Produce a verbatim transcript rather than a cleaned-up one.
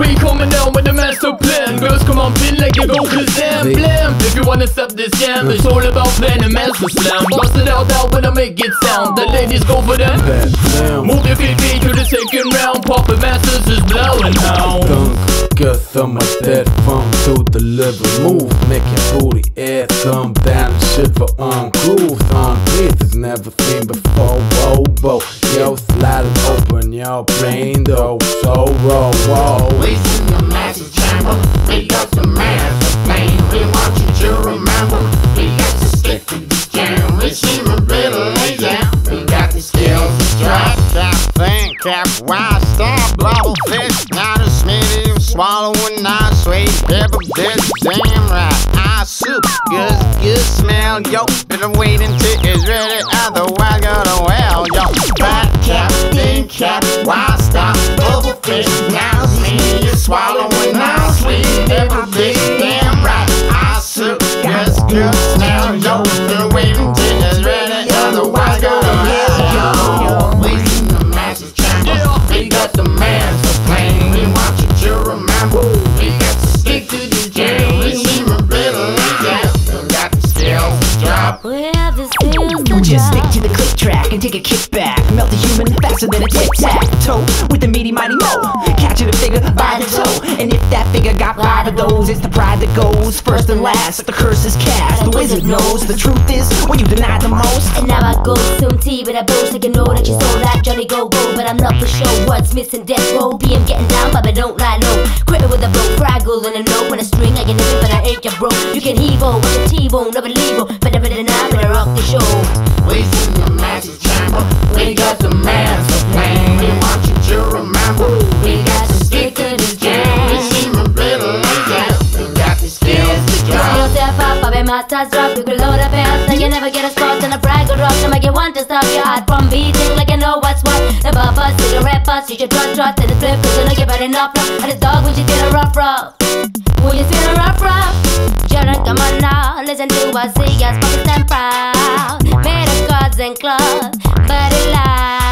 We coming down with a master plan. Girls come on, feel like they go to Sam Blam. If you wanna stop this jam, it's all about plan and master slam. Bust it out out when I make it sound. The ladies go for them. Move your feet to the second round. Pop and masters is blowing now. Thumb up that funk to deliver. Move, make your booty add some down and shiver on groove. On beat is never seen before. Whoa, whoa, yo, slide it open your brain though. So raw, whoa. We see the massive chamber. We got the massive pain. We want you to remember. We got to stick to this jam. We seem a bit lazy. We got the skills to strike. Stop, think, cap, why stop? Blow fish, not a smitty. Swallowing our sweet pepper, that's damn right. Our soup, good, good smell, yo. Better wait until it's ready, otherwise gonna well, yo. Fat cap, thin cap, why stop? Overfish, now see you swallowing our sweet pepper, that's damn right. Our soup, good, good smell, yo. Better wait until it's ready, otherwise gonna well, yo. We seen the massive chamber, we got the massive plane, we want you to remember. We got to stick to the jam. We seem a bit lazy. We got the skills to drop. We have the skills to just drop. Stick to the click track and take a kick back. Melt the human faster than a tic tac toe with the meaty mighty mo. Catch the figure by the toe, and if that figure got five of those, it's the pride that goes first and last. If the curse is cast, the wizard knows the truth is when you deny the most. And now I go some tea, but I boast I can know that you stole that Johnny Go Go. But I'm not for sure what's missing. Death row, B M getting down, but I don't lie no. With a broke fraggle and a note and a string, I can do it, but I ain't your bro. You can heave-o with a T-bone, never leave-o. Better than I, better rock the show. We seen the massive chamber, we got the massive plan. We want you to remember, we got to stick to this jam. We seem a bit lazy, we got the skills to drop. Skill step up, I'll be masters drop. You can load up fast, now you never get a spot. And a brag will drop, to make you want to stop your heart from beating like you know what's what. The buffers, the rappers, you should trot trot. And the flip, you know you better not flop. And the dog, when you feel a rough rough, when you feel a rough rough, children, come on now, listen to what I see. Yes, focus and proud, better cards and clubs, better life.